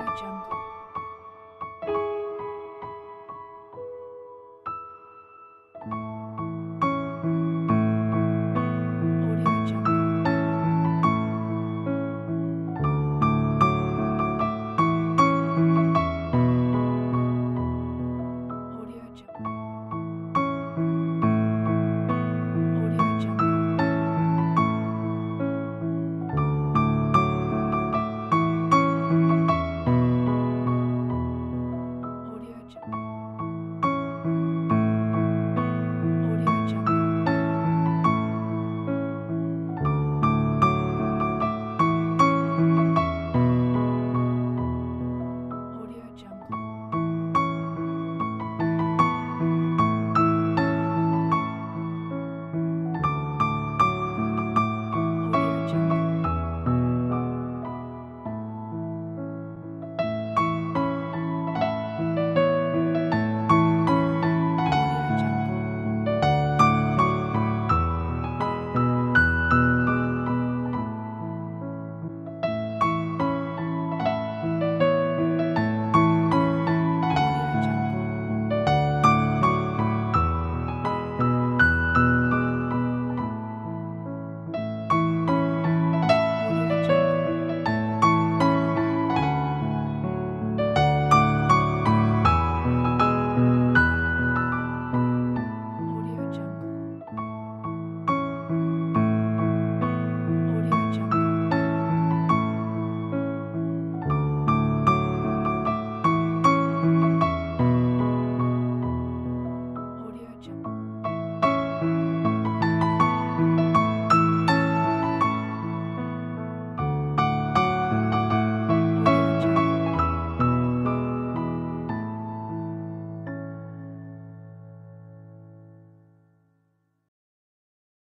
Audio Jungle.